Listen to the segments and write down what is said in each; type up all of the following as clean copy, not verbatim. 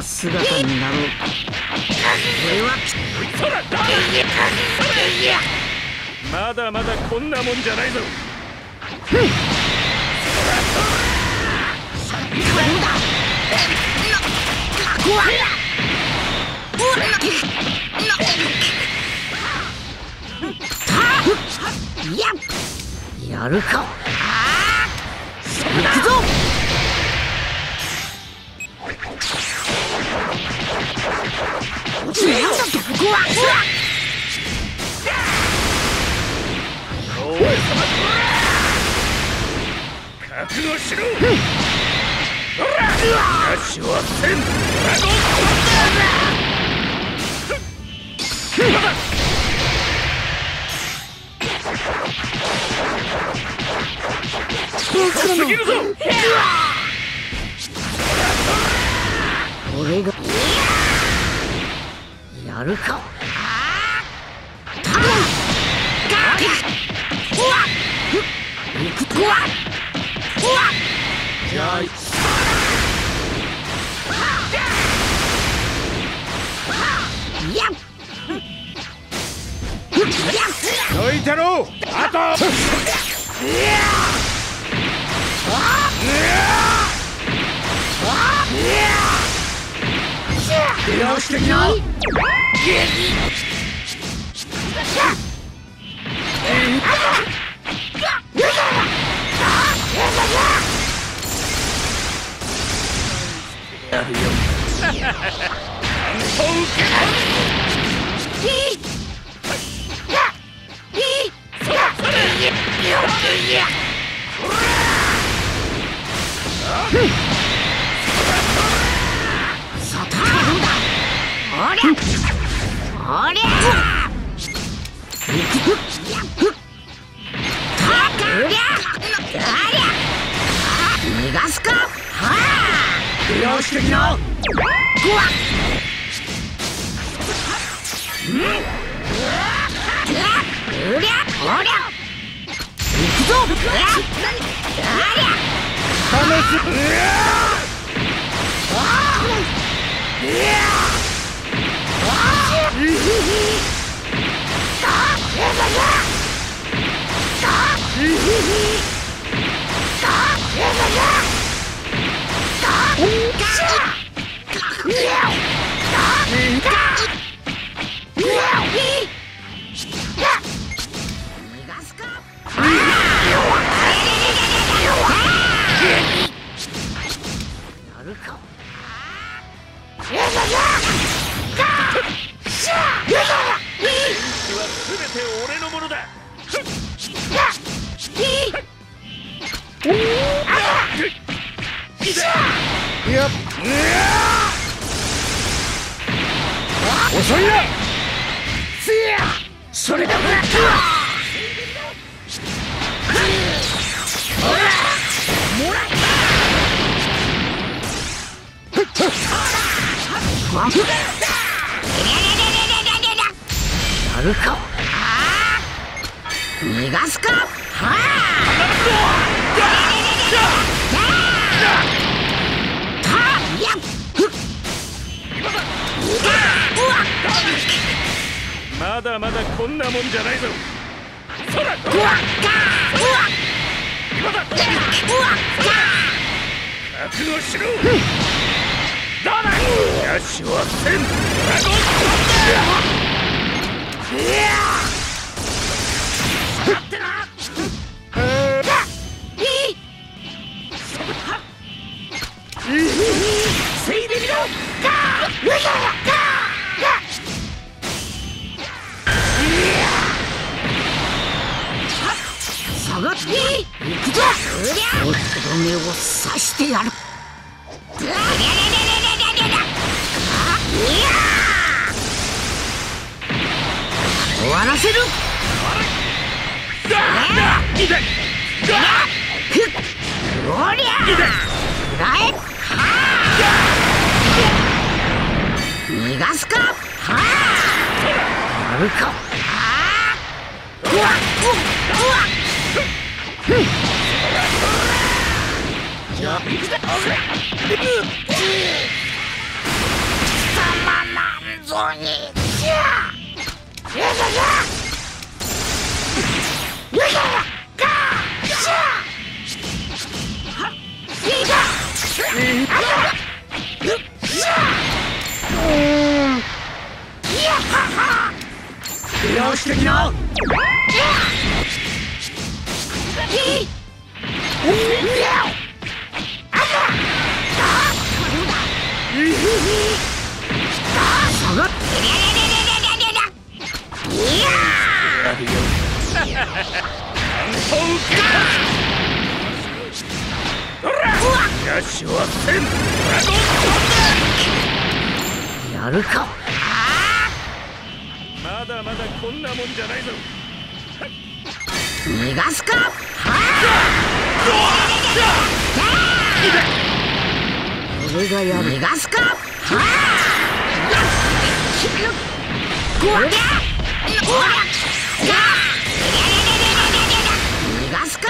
姿になろう。これはそらだ。まだまだこんなもんじゃないぞ。やるか。行くぞ。俺がやるか。ややるか。まだまだこんなもんじゃないぞ。逃がすか。俺がやる。逃がすか。逃がすか。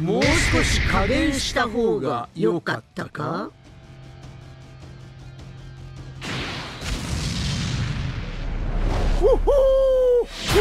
もう少し加減した方が良かったか？ほほー！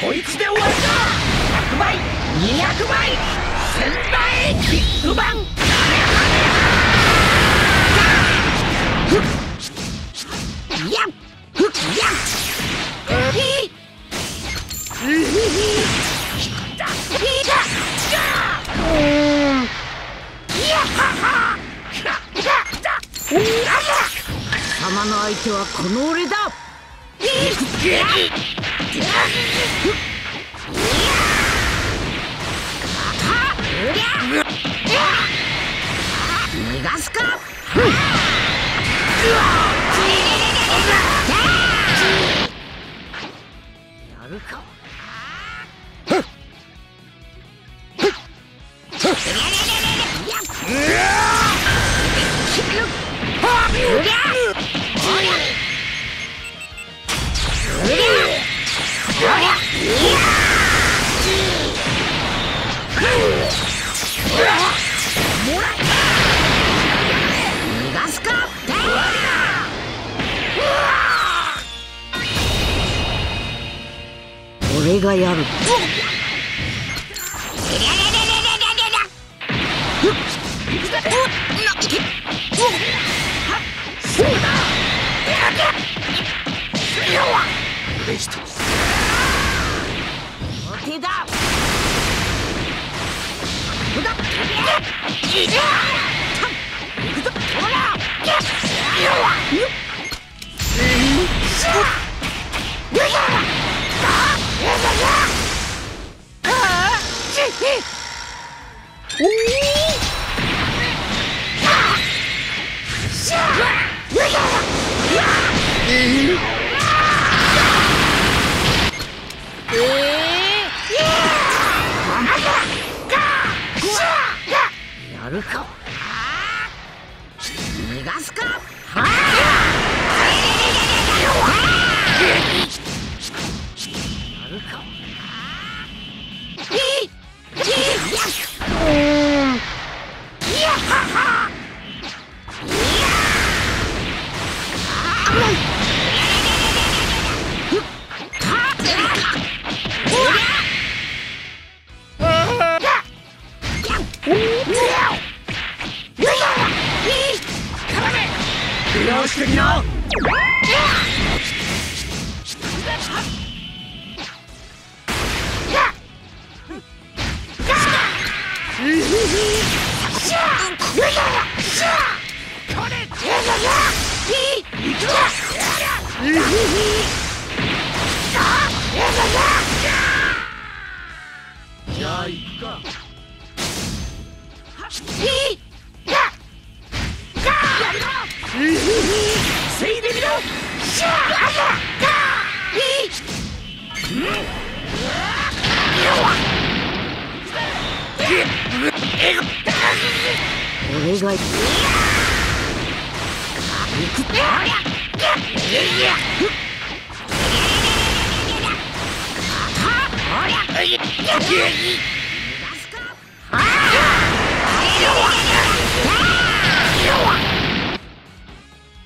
こいつで終わりだ。100倍200倍1000倍キックバン。貴様の相手はこの俺だ。逃がすか。やるか。俺がやる。やるか。がすか。じゃあ行くか。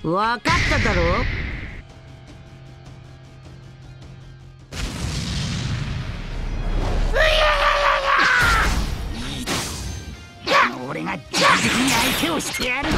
わかっただろう。俺が自分に相手をしてやる。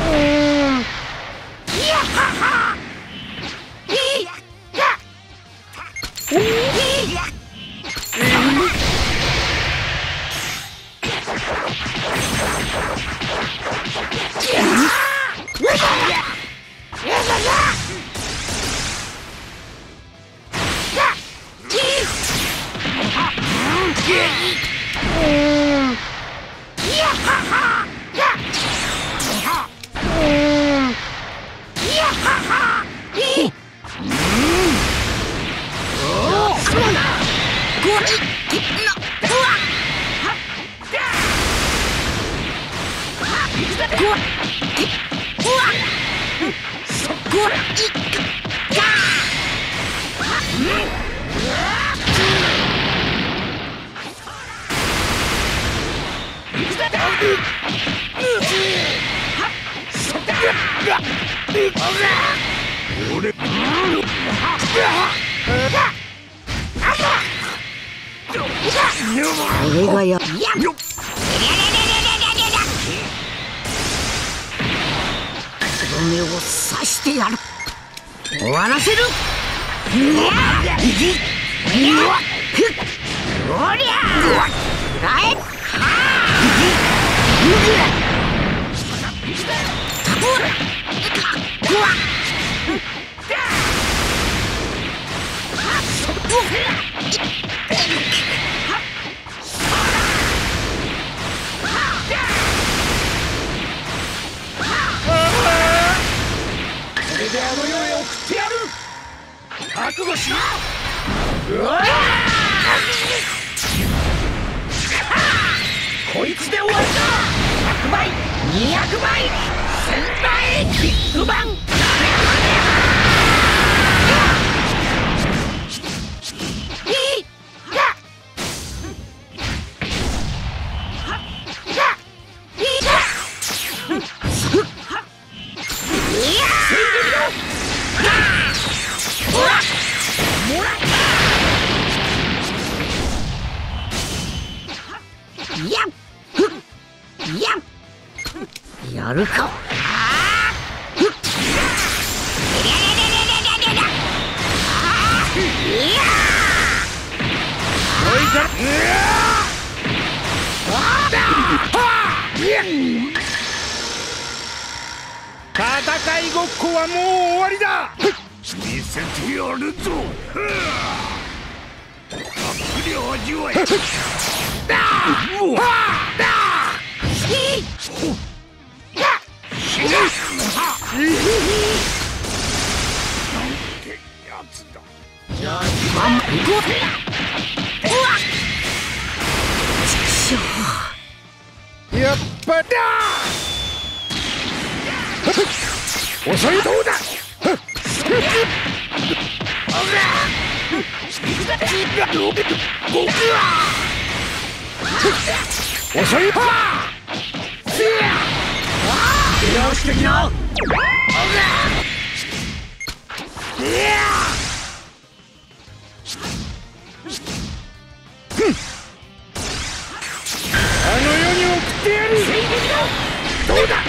俺を刺してやる。終わらせる。であの世へ送ってやる。覚悟しな。こいつで終わりだ。100倍、200倍、1000倍、ビッグバン。やるか。戦いごっこはもう終わりだ。見せてやるぞ。たっぷり味わえ。なんてやつだ。じゃあやっぱだ。遅いどうだ。遅いパー。出直してきな。どうだ。